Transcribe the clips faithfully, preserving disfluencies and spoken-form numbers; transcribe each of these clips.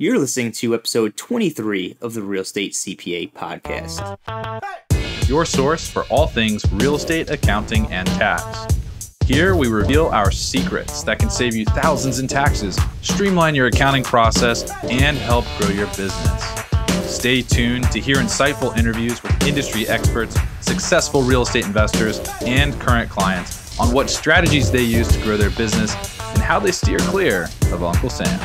You're listening to episode twenty-three of the Real Estate C P A Podcast. Your source for all things real estate, accounting, and tax. Here we reveal our secrets that can save you thousands in taxes, streamline your accounting process, and help grow your business. Stay tuned to hear insightful interviews with industry experts, successful real estate investors, and current clients on what strategies they use to grow their business and how they steer clear of Uncle Sam.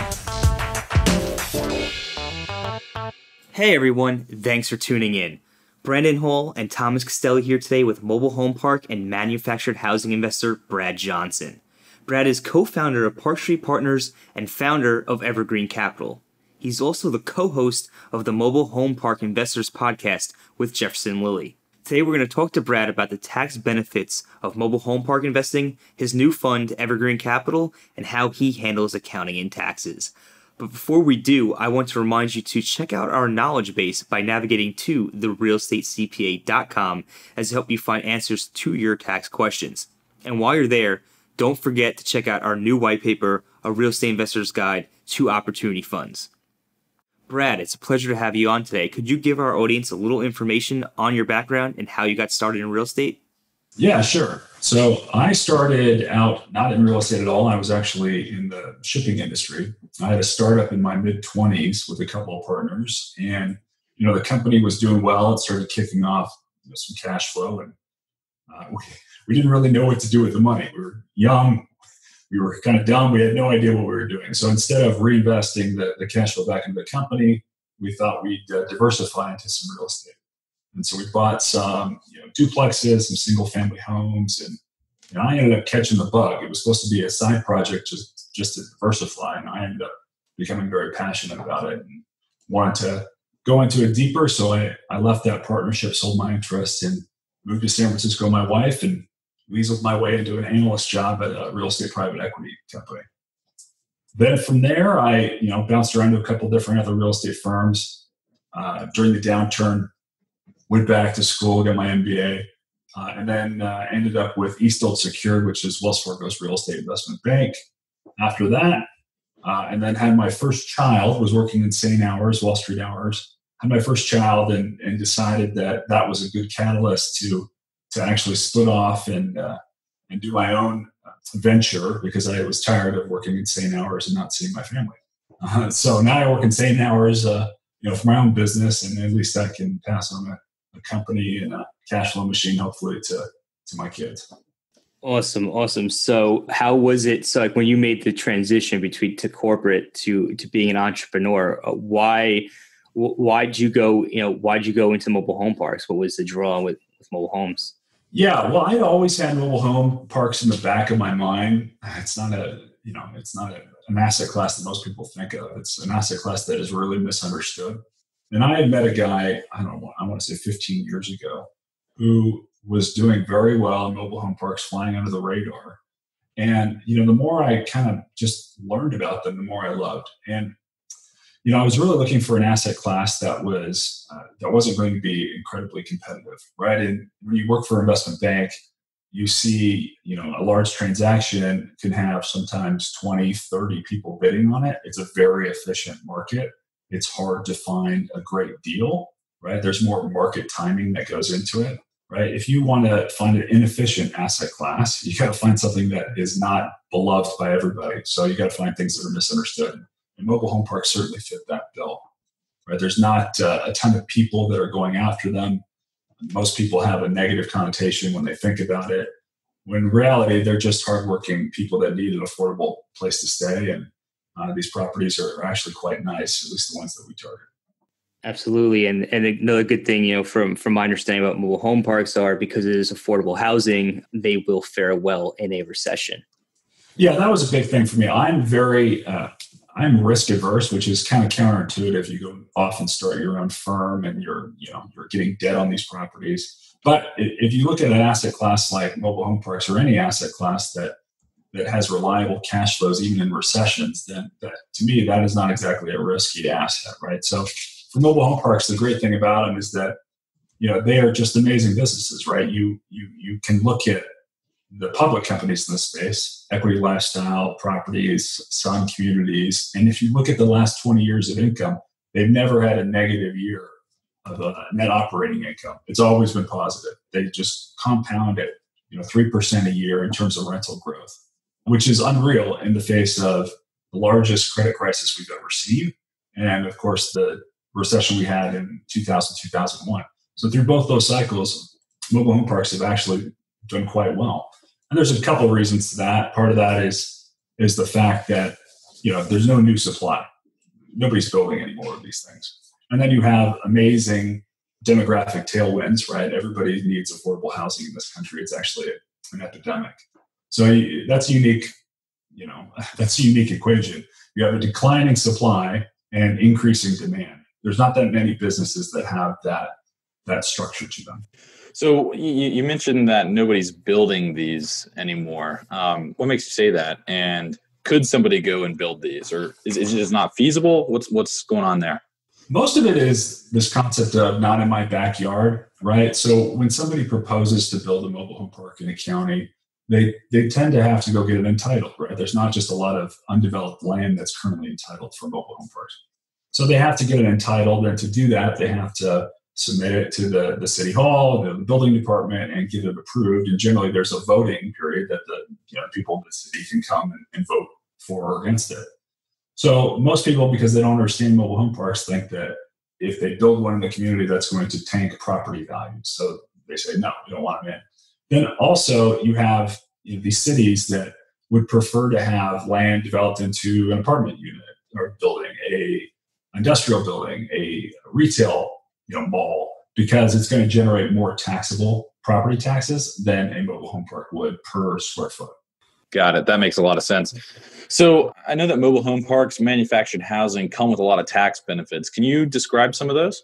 Hey everyone, thanks for tuning in. Brandon Hall and Thomas Costello here today with mobile home park and manufactured housing investor Brad Johnson. Brad is co-founder of Park Street Partners and founder of Evergreen Capital. He's also the co-host of the Mobile Home Park Investors podcast with Jefferson Lilly. Today we're going to talk to Brad about the tax benefits of mobile home park investing, his new fund Evergreen Capital, and how he handles accounting and taxes. But before we do, I want to remind you to check out our knowledge base by navigating to the real estate C P A dot com as to help you find answers to your tax questions. And while you're there, don't forget to check out our new white paper, A Real Estate Investor's Guide to Opportunity Funds. Brad, it's a pleasure to have you on today. Could you give our audience a little information on your background and how you got started in real estate? Yeah, sure. So I started out not in real estate at all. I was actually in the shipping industry. I had a startup in my mid twenties with a couple of partners, and you know the company was doing well. It started kicking off you know, some cash flow, and uh, we, we didn't really know what to do with the money. We were young, we were kind of dumb. We had no idea what we were doing. So instead of reinvesting the, the cash flow back into the company, we thought we'd uh, diversify into some real estate. And so we bought some you know, duplexes, some single-family homes, and, and I ended up catching the bug. It was supposed to be a side project just, just to diversify, and I ended up becoming very passionate about it and wanted to go into it deeper. So I, I left that partnership, sold my interest, and moved to San Francisco with my wife, and weaseled my way into an analyst job at a real estate private equity company. Then from there, I you know bounced around to a couple different other real estate firms uh, during the downturn. Went back to school, got my M B A, uh, and then uh, ended up with East Old Secured, which is Wells Fargo's real estate investment bank. After that, uh, and then had my first child, was working insane hours, Wall Street hours, had my first child and, and decided that that was a good catalyst to to actually split off and, uh, and do my own venture because I was tired of working insane hours and not seeing my family. Uh, so now I work insane hours uh, you know, for my own business, and at least I can pass on that. A company and a cash flow machine, hopefully, to, to my kids. Awesome. Awesome. So how was it? So like when you made the transition between to corporate to, to being an entrepreneur, uh, why, wh- why'd you go, you know, why'd you go into mobile home parks? What was the draw with, with mobile homes? Yeah, well, I always had mobile home parks in the back of my mind. It's not a, you know, it's not a, an asset class that most people think of. It's an asset class that is really misunderstood. And I had met a guy, I don't know, I want to say fifteen years ago, who was doing very well in mobile home parks, flying under the radar. And, you know, the more I kind of just learned about them, the more I loved. And, you know, I was really looking for an asset class that was, uh, that wasn't going to be incredibly competitive, right? And when you work for an investment bank, you see, you know, a large transaction can have sometimes twenty, thirty people bidding on it. It's a very efficient market. It's hard to find a great deal, right? There's more market timing that goes into it, right? If you want to find an inefficient asset class, you got to find something that is not beloved by everybody. So you got to find things that are misunderstood. And mobile home parks certainly fit that bill, right? There's not uh, a ton of people that are going after them. Most people have a negative connotation when they think about it. When in reality, they're just hardworking people that need an affordable place to stay, and Uh, these properties are actually quite nice, at least the ones that we target. Absolutely. And and another good thing, you know, from, from my understanding about mobile home parks are because it is affordable housing, they will fare well in a recession. Yeah, that was a big thing for me. I'm very, uh, I'm risk averse, which is kind of counterintuitive. You go off and start your own firm and you're, you know, you're getting debt on these properties. But if you look at an asset class like mobile home parks or any asset class that that has reliable cash flows, even in recessions, then that, to me, that is not exactly a risky asset, right? So for mobile home parks, the great thing about them is that, you know, they are just amazing businesses, right? You you you can look at the public companies in the space, Equity Lifestyle, Properties, Sun Communities. And if you look at the last twenty years of income, they've never had a negative year of uh, net operating income. It's always been positive. They just compound at, you know, three percent a year in terms of rental growth, which is unreal in the face of the largest credit crisis we've ever seen. And of course, the recession we had in two thousand, two thousand one. So through both those cycles, mobile home parks have actually done quite well. And there's a couple of reasons to that. Part of that is, is the fact that, you know, there's no new supply. Nobody's building any more of these things. And then you have amazing demographic tailwinds, right? Everybody needs affordable housing in this country. It's actually an epidemic. So that's unique, you know, that's a unique equation. You have a declining supply and increasing demand. There's not that many businesses that have that, that structure to them. So you, you mentioned that nobody's building these anymore. Um, what makes you say that? And could somebody go and build these, or is, is it just not feasible? What's what's going on there? Most of it is this concept of not in my backyard, right? So when somebody proposes to build a mobile home park in a county, they they tend to have to go get it entitled, right? There's not just a lot of undeveloped land that's currently entitled for mobile home parks. So they have to get it entitled, and to do that, they have to submit it to the, the city hall, the building department, and get it approved. And generally, there's a voting period that the you know, people in the city can come and, and vote for or against it. So most people, because they don't understand mobile home parks, think that if they build one in the community, that's going to tank property values. So they say, no, we don't want them in. Then also, you have you know, these cities that would prefer to have land developed into an apartment unit or building, a industrial building, a retail you know, mall, because it's going to generate more taxable property taxes than a mobile home park would per square foot. Got it. That makes a lot of sense. So I know that mobile home parks, manufactured housing come with a lot of tax benefits. Can you describe some of those?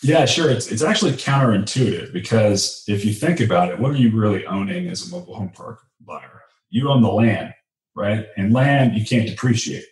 Yeah, sure. It's it's actually counterintuitive, because if you think about it, what are you really owning as a mobile home park buyer? You own the land, right? And land you can't depreciate.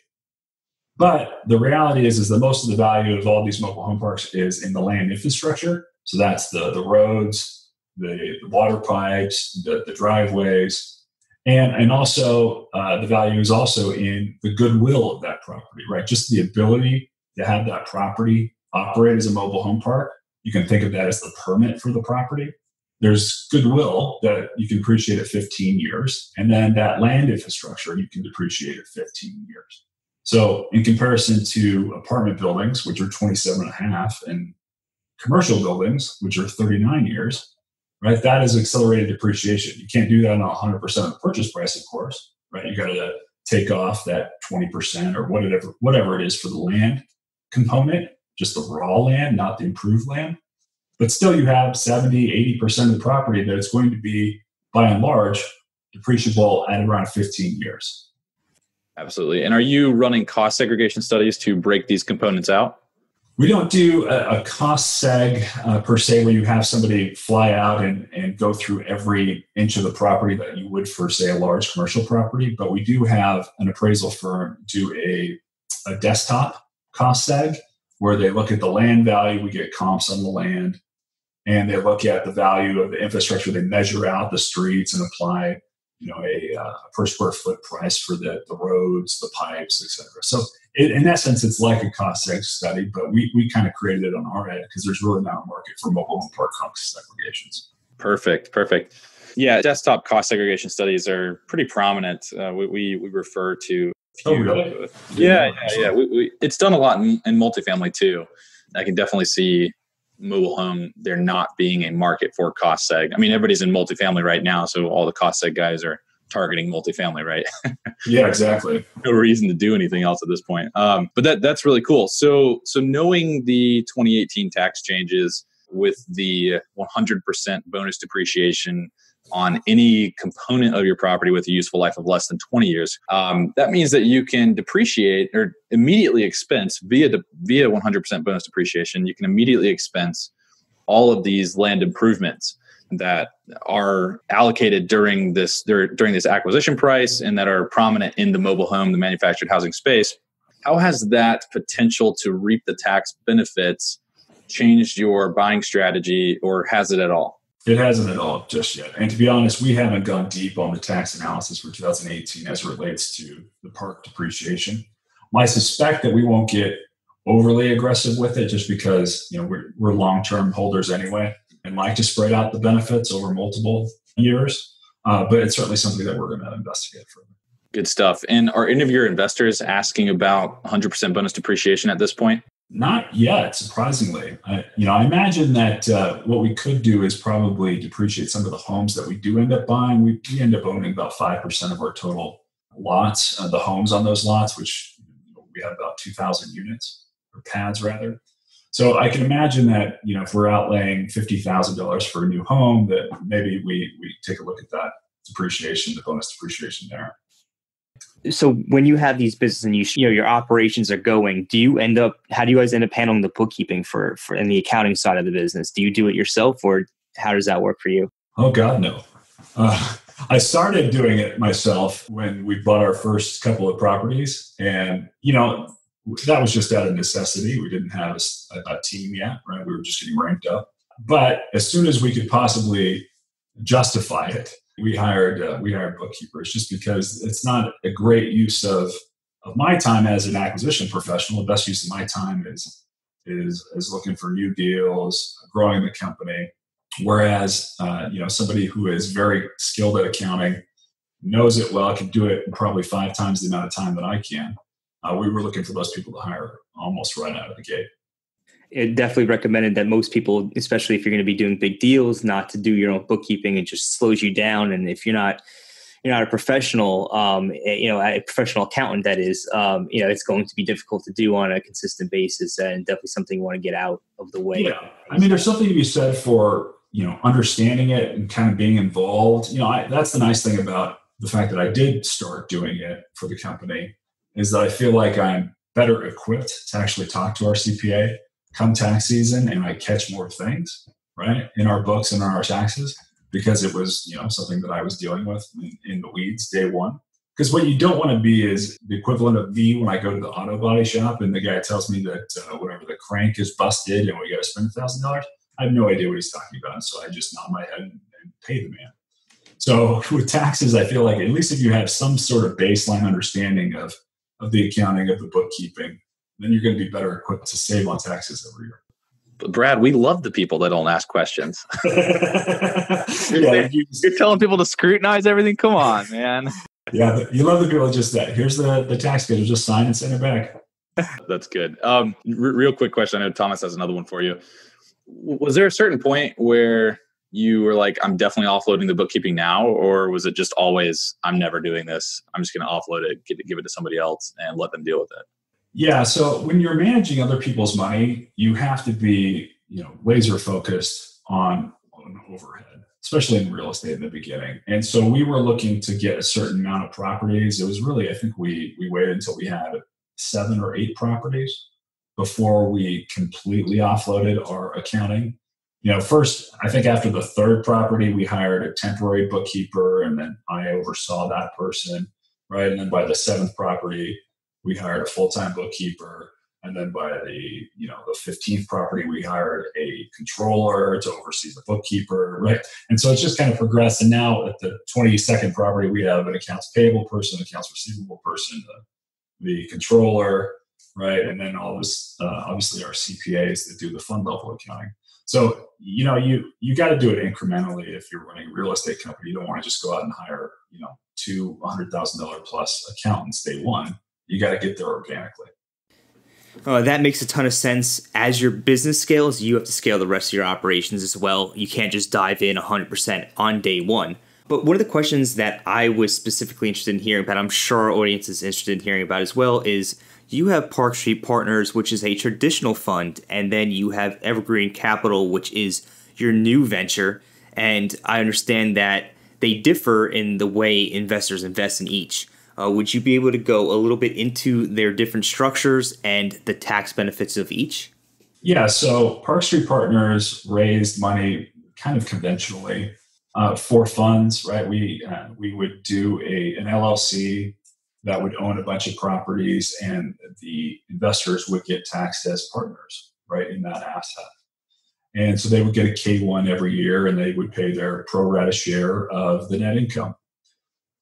But the reality is, is that most of the value of all these mobile home parks is in the land infrastructure. So that's the, the roads, the, the water pipes, the, the driveways, and, and also uh, the value is also in the goodwill of that property, right? Just the ability to have that property operate as a mobile home park. You can think of that as the permit for the property. There's goodwill that you can depreciate at fifteen years. And then that land infrastructure, you can depreciate at fifteen years. So in comparison to apartment buildings, which are twenty-seven and a half, and commercial buildings, which are thirty-nine years, right? That is accelerated depreciation. You can't do that on one hundred percent of the purchase price, of course, right? You got to take off that twenty percent or whatever, whatever it is for the land component, just the raw land, not the improved land. But still you have seventy, eighty percent of the property that it's going to be, by and large, depreciable at around fifteen years. Absolutely. And are you running cost segregation studies to break these components out? We don't do a, a cost seg uh, per se, where you have somebody fly out and, and go through every inch of the property that you would for, say, a large commercial property. But we do have an appraisal firm do a, a desktop cost seg, where they look at the land value. We get comps on the land, and they look at the value of the infrastructure. They measure out the streets and apply you know, a uh, per square foot price for the, the roads, the pipes, et cetera. So it, in that sense, it's like a cost seg study, but we, we kind of created it on our end because there's really not a market for mobile home park cost segregations. Perfect, perfect. Yeah, desktop cost segregation studies are pretty prominent. Uh, we, we we refer to. Few, oh, really? Uh, yeah, yeah, yeah. We, we, it's done a lot in, in multifamily too. I can definitely see mobile home, there not being a market for cost seg. I mean, everybody's in multifamily right now, so all the cost seg guys are targeting multifamily, right? Yeah, exactly. No reason to do anything else at this point. Um, but that that's really cool. So so knowing the twenty eighteen tax changes with the one hundred percent bonus depreciation on any component of your property with a useful life of less than twenty years, um, that means that you can depreciate or immediately expense via de- via one hundred percent bonus depreciation. You can immediately expense all of these land improvements that are allocated during this during this acquisition price and that are prominent in the mobile home, the manufactured housing space. How has that potential to reap the tax benefits changed your buying strategy, or has it at all? It hasn't at all just yet. And to be honest, we haven't gone deep on the tax analysis for two thousand eighteen as it relates to the park depreciation. I suspect that we won't get overly aggressive with it just because, you know, we're, we're long-term holders anyway and like to spread out the benefits over multiple years. Uh, but it's certainly something that we're going to investigate further. Good stuff. And are any of your investors asking about one hundred percent bonus depreciation at this point? Not yet, surprisingly. I, you know, I imagine that uh, what we could do is probably depreciate some of the homes that we do end up buying. We, we end up owning about five percent of our total lots, uh, the homes on those lots, which we have about two thousand units or pads rather. So I can imagine that, you know, if we're outlaying fifty thousand dollars for a new home, that maybe we we take a look at that depreciation, the bonus depreciation there. So when you have these businesses and you, you know, your operations are going, do you end up, how do you guys end up handling the bookkeeping for, for and the accounting side of the business? Do you do it yourself or how does that work for you? Oh God, no. Uh, I started doing it myself when we bought our first couple of properties and, you know, that was just out of necessity. We didn't have a, a team yet, right? We were just getting ramped up. But as soon as we could possibly justify it, We hired uh, we hired bookkeepers just because it's not a great use of of my time as an acquisition professional. The best use of my time is is is looking for new deals, growing the company. Whereas uh, you know somebody who is very skilled at accounting knows it well, can do it in probably five times the amount of time that I can. Uh, we were looking for those people to hire almost right out of the gate. It definitely recommended that most people, especially if you're going to be doing big deals, not to do your own bookkeeping. It just slows you down. And if you're not, you're not a professional, um, you know, a professional accountant, that is, um, you know, it's going to be difficult to do on a consistent basis, and definitely something you want to get out of the way. Yeah. I mean, there's something to be said for, you know, understanding it and kind of being involved. You know, I, that's the nice thing about the fact that I did start doing it for the company is that I feel like I'm better equipped to actually talk to our C P A come tax season, and I catch more things, right, in our books and in our taxes, because it was, you know, something that I was dealing with in, in the weeds day one. Because what you don't want to be is the equivalent of me when I go to the auto body shop and the guy tells me that uh, whatever the crank is busted and we got to spend one thousand dollars. I have no idea what he's talking about. So I just nod my head and, and pay the man. So with taxes, I feel like at least if you have some sort of baseline understanding of, of the accounting, of the bookkeeping, then you're going to be better equipped to save on taxes every year. But Brad, we love the people that don't ask questions. Yeah. You're telling people to scrutinize everything? Come on, man. Yeah, you love the people just that. Here's the, the tax schedule. Just sign and send it back. That's good. Um, r- real quick question. I know Thomas has another one for you. Was there a certain point where you were like, I'm definitely offloading the bookkeeping now? Or was it just always, I'm never doing this. I'm just going to offload it, give it, give it to somebody else and let them deal with it? Yeah. So when you're managing other people's money, you have to be, you know, laser focused on, on overhead, especially in real estate in the beginning. And so we were looking to get a certain amount of properties. It was really, I think we, we waited until we had seven or eight properties before we completely offloaded our accounting. You know, first, I think after the third property, we hired a temporary bookkeeper and then I oversaw that person, right? And then by the seventh property, we hired a full-time bookkeeper, and then by the you know the fifteenth property, we hired a controller to oversee the bookkeeper, right? And so it's just kind of progressed. And now at the twenty-second property, we have an accounts payable person, accounts receivable person, the, the controller, right? And then all this, uh, obviously, our C P As that do the fund level accounting. So you know you you got to do it incrementally if you're running a real estate company. You don't want to just go out and hire you know two one hundred thousand dollars plus accountants day one. You got to get there organically. Oh, that makes a ton of sense. As your business scales, you have to scale the rest of your operations as well. You can't just dive in one hundred percent on day one. But one of the questions that I was specifically interested in hearing about, I'm sure our audience is interested in hearing about as well, is you have Park Street Partners, which is a traditional fund, and then you have Evergreen Capital, which is your new venture. And I understand that they differ in the way investors invest in each. Uh, would you be able to go a little bit into their different structures and the tax benefits of each? Yeah, so Park Street Partners raised money kind of conventionally uh, for funds, right? We uh, we would do a an L L C that would own a bunch of properties, and the investors would get taxed as partners, right, in that asset. And so they would get a K one every year, and they would pay their pro rata share of the net income,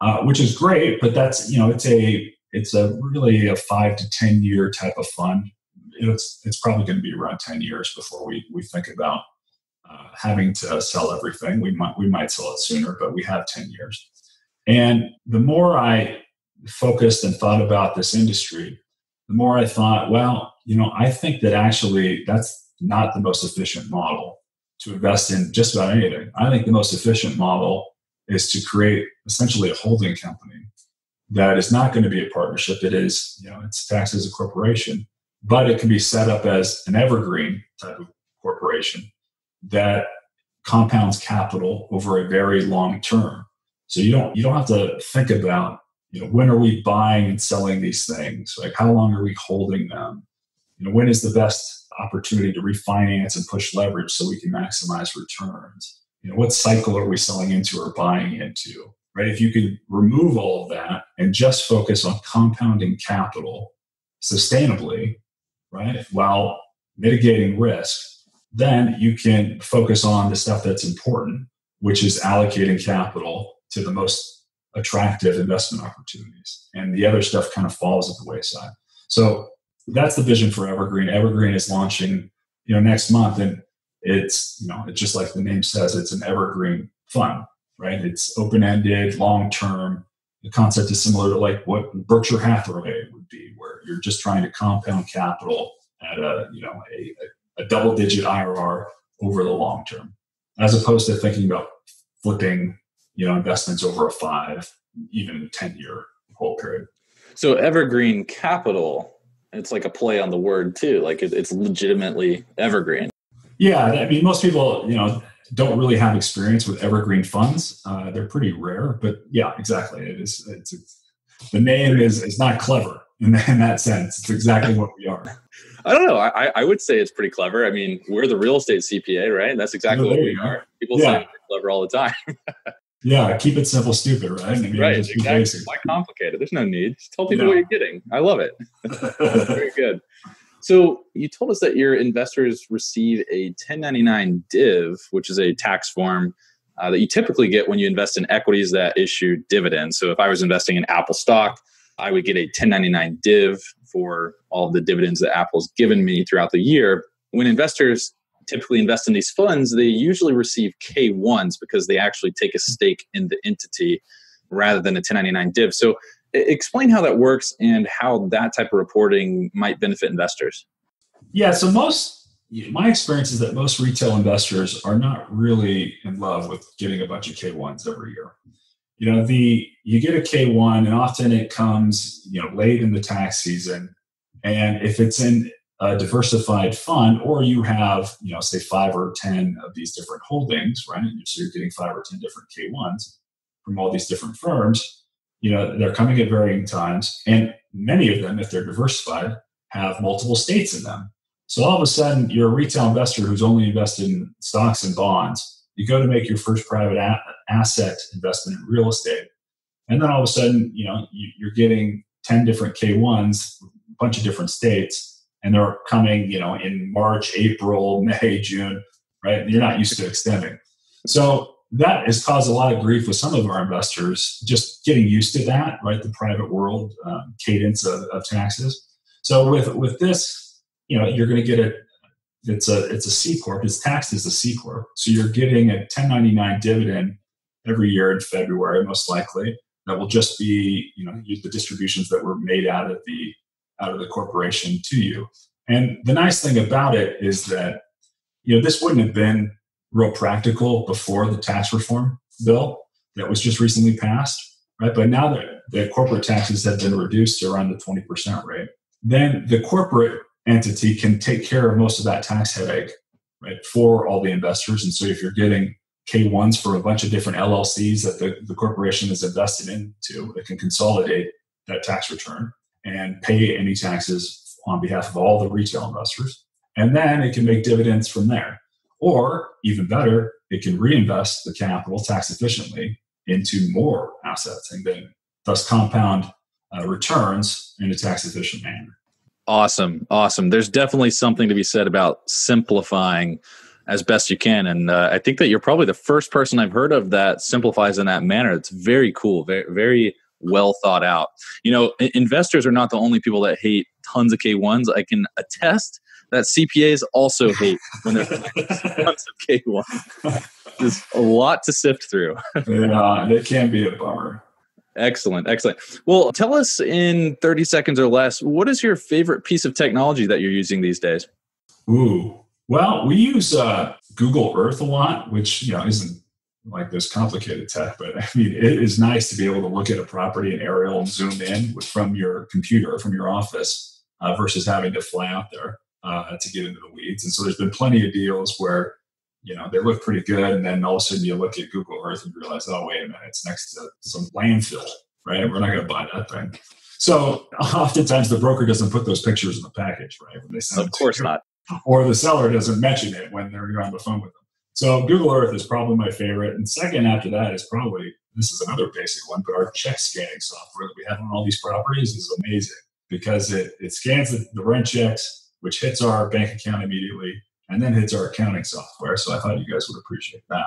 uh, which is great. But that's, you know, it's a it's a really a five to ten year type of fund. It's it's probably going to be around ten years before we we think about uh, having to sell everything. We might we might sell it sooner, but we have ten years. And the more I focused and thought about this industry, the more I thought, well, you know, I think that actually that's not the most efficient model to invest in just about anything. I think the most efficient model is to create essentially a holding company that is not going to be a partnership. It is, you know, it's taxed as a corporation, but it can be set up as an evergreen type of corporation that compounds capital over a very long term. So you don't you don't have to think about, you know, when are we buying and selling these things? Like, how long are we holding them? You know, when is the best opportunity to refinance and push leverage so we can maximize returns? You know, what cycle are we selling into or buying into, right? If you can remove all of that and just focus on compounding capital sustainably, right, while mitigating risk, then you can focus on the stuff that's important, which is allocating capital to the most attractive investment opportunities. And the other stuff kind of falls at the wayside. So that's the vision for Evergreen. Evergreen is launching, you know, next month, and it's, you know, it's just like the name says, it's an evergreen fund, right? It's open-ended, long-term. The concept is similar to like what Berkshire Hathaway would be, where you're just trying to compound capital at a, you know, a, a double-digit I R R over the long term, as opposed to thinking about flipping, you know, investments over a five, even ten-year whole period. So Evergreen Capital, it's like a play on the word too. Like it, it's legitimately evergreen. Yeah. I mean, most people, you know, don't really have experience with evergreen funds. Uh, they're pretty rare, but yeah, exactly. It is. It's, it's the name is, is not clever in, in that sense. It's exactly what we are. I don't know. I, I would say it's pretty clever. I mean, we're the real estate C P A, right? That's exactly no, what we are. People yeah. say we're clever all the time. Yeah, keep it simple, stupid, right? I mean, right, just exactly. Why complicated? There's no need. Just tell people yeah. what you're getting. I love it. Very good. So you told us that your investors receive a ten ninety-nine div, which is a tax form uh, that you typically get when you invest in equities that issue dividends. So if I was investing in Apple stock, I would get a ten ninety-nine div for all of the dividends that Apple's given me throughout the year. When investors typically invest in these funds, they usually receive K ones because they actually take a stake in the entity rather than a ten ninety-nine div. So explain how that works and how that type of reporting might benefit investors. Yeah, so most, my experience is that most retail investors are not really in love with getting a bunch of K ones every year. You know, the you get a K one and often it comes, you know, late in the tax season. And if it's in a diversified fund, or you have, you know, say five or ten of these different holdings, right? So you're getting five or ten different K ones from all these different firms. You know, they're coming at varying times. And many of them, if they're diversified, have multiple states in them. So all of a sudden, you're a retail investor who's only invested in stocks and bonds. You go to make your first private a- asset investment in real estate. And then all of a sudden, you know, you're getting ten different K ones, a bunch of different states. And they're coming, you know, in March, April, May, June, right? And you're not used to extending. So that has caused a lot of grief with some of our investors, just getting used to that, right? The private world um, cadence of, of taxes. So with with this, you know, you're going to get a, it's a, it's a C Corp. It's taxed as a C Corp. So you're getting a ten ninety-nine dividend every year in February, most likely. That will just be, you know, the distributions that were made out of the, out of the corporation to you. And the nice thing about it is that, you know, this wouldn't have been real practical before the tax reform bill that was just recently passed, right? But now that the corporate taxes have been reduced to around the twenty percent rate, then the corporate entity can take care of most of that tax headache, right, for all the investors. And so if you're getting K ones for a bunch of different L L Cs that the, the corporation is invested into, it can consolidate that tax return and pay any taxes on behalf of all the retail investors. And then it can make dividends from there. Or even better, it can reinvest the capital tax efficiently into more assets and then thus compound uh, returns in a tax efficient manner. Awesome. Awesome. There's definitely something to be said about simplifying as best you can. And uh, I think that you're probably the first person I've heard of that simplifies in that manner. It's very cool, very, very well thought out. You know, investors are not the only people that hate tons of K ones. I can attest that C P As also hate when there's tons of K ones. There's a lot to sift through. Yeah, it can be a bummer. Excellent. Excellent. Well, tell us in thirty seconds or less, what is your favorite piece of technology that you're using these days? Ooh, well, we use uh, Google Earth a lot, which, you know, isn't like this complicated tech, but I mean, it is nice to be able to look at a property and aerial zoom in with, from your computer, from your office, uh, versus having to fly out there uh, to get into the weeds. And so there's been plenty of deals where, you know, they look pretty good. And then all of a sudden you look at Google Earth and realize, oh, wait a minute, it's next to some landfill, right? We're not going to buy that thing. So oftentimes the broker doesn't put those pictures in the package, right? When they send of course not. Or the seller doesn't mention it when they're on the phone with them. So Google Earth is probably my favorite. And second after that is probably, this is another basic one, but our check scanning software that we have on all these properties is amazing because it, it scans the, the rent checks, which hits our bank account immediately, and then hits our accounting software. So I thought you guys would appreciate that.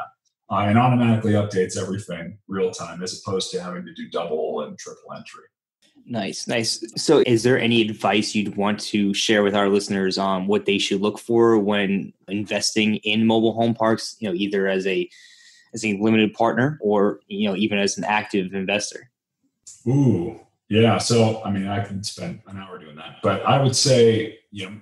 Uh, and automatically updates everything real time as opposed to having to do double and triple entry. Nice, nice. So is there any advice you'd want to share with our listeners on what they should look for when investing in mobile home parks, you know, either as a as a limited partner or, you know, even as an active investor? Ooh, yeah. So, I mean, I can spend an hour doing that, but I would say, you know,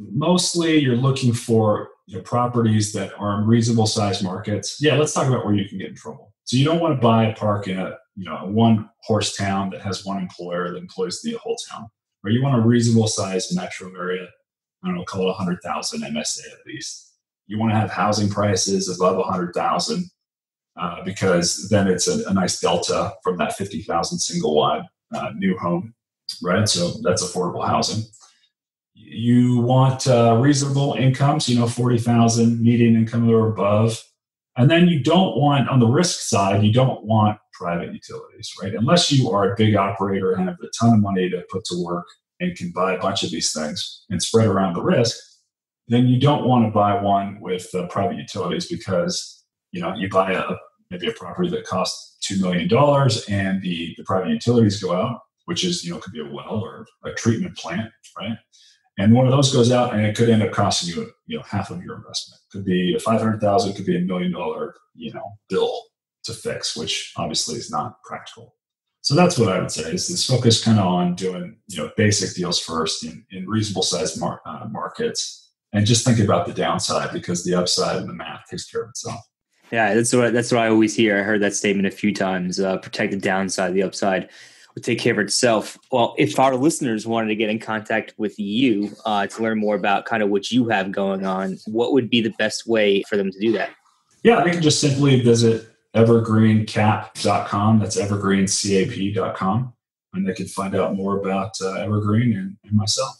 mostly you're looking for, you know, properties that are in reasonable size markets. Yeah, let's talk about where you can get in trouble. So you don't want to buy a park in a, you know, a one horse town that has one employer that employs the whole town, or you want a reasonable sized metro area. I don't know, call it one hundred thousand M S A at least. You want to have housing prices above one hundred thousand uh, because then it's a, a nice delta from that fifty thousand single wide uh, new home, right? So that's affordable housing. You want uh, reasonable incomes, you know, forty thousand median income or above. And then you don't want, on the risk side, you don't want private utilities, right? Unless you are a big operator and have a ton of money to put to work and can buy a bunch of these things and spread around the risk, then you don't want to buy one with uh, private utilities because, you know, you buy a maybe a property that costs two million dollars and the, the private utilities go out, which is, you know, could be a well or a treatment plant, right? And one of those goes out and it could end up costing you, you know, half of your investment. Could be five hundred thousand dollars, could be a million dollar, you know, bill to fix, which obviously is not practical. So that's what I would say is this focus kind of on doing, you know, basic deals first in, in reasonable sized mar- uh, markets and just think about the downside because the upside and the math takes care of itself. Yeah, that's what, that's what I always hear. I heard that statement a few times, uh, protect the downside, the upside will take care of itself. Well, if our listeners wanted to get in contact with you uh, to learn more about kind of what you have going on, what would be the best way for them to do that? Yeah, they can just simply visit evergreen cap dot com. That's evergreen cap dot com. And they can find out more about uh, Evergreen and, and myself.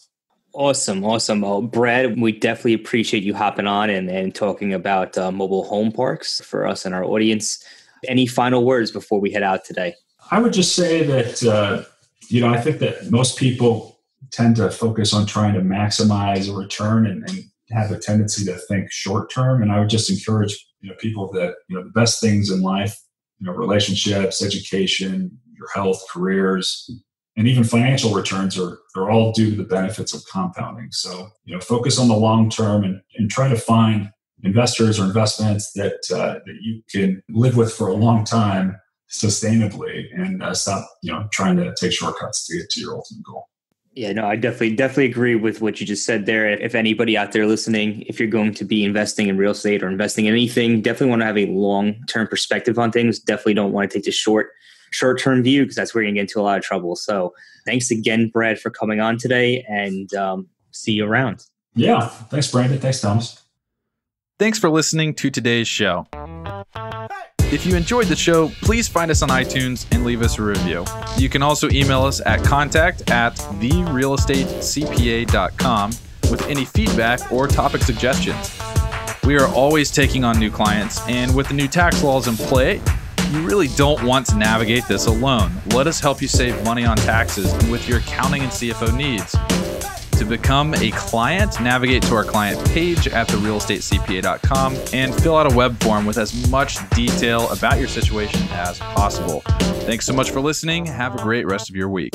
Awesome. Awesome. Well, Brad, we definitely appreciate you hopping on and, and talking about uh, mobile home parks for us and our audience. Any final words before we head out today? I would just say that, uh, you know, I think that most people tend to focus on trying to maximize a return and, and have a tendency to think short term. And I would just encourage, you know, people that, you know, the best things in life, you know, relationships, education, your health, careers, and even financial returns are, are all due to the benefits of compounding. So, you know, focus on the long term and, and try to find investors or investments that uh, that you can live with for a long time sustainably and uh, stop, you know, trying to take shortcuts to get to your ultimate goal. Yeah, no, I definitely, definitely agree with what you just said there. If anybody out there listening, if you're going to be investing in real estate or investing in anything, definitely want to have a long-term perspective on things. Definitely don't want to take the short, short-term view because that's where you're going to get into a lot of trouble. So thanks again, Brad, for coming on today and um, see you around. Yeah, thanks, Brandon. Thanks, Thomas. Thanks for listening to today's show. If you enjoyed the show, please find us on iTunes and leave us a review. You can also email us at contact at the real estate c p a dot com with any feedback or topic suggestions. We are always taking on new clients, and with the new tax laws in play, you really don't want to navigate this alone. Let us help you save money on taxes and with your accounting and C F O needs. To become a client, navigate to our client page at the real estate C P A dot com and fill out a web form with as much detail about your situation as possible. Thanks so much for listening. Have a great rest of your week.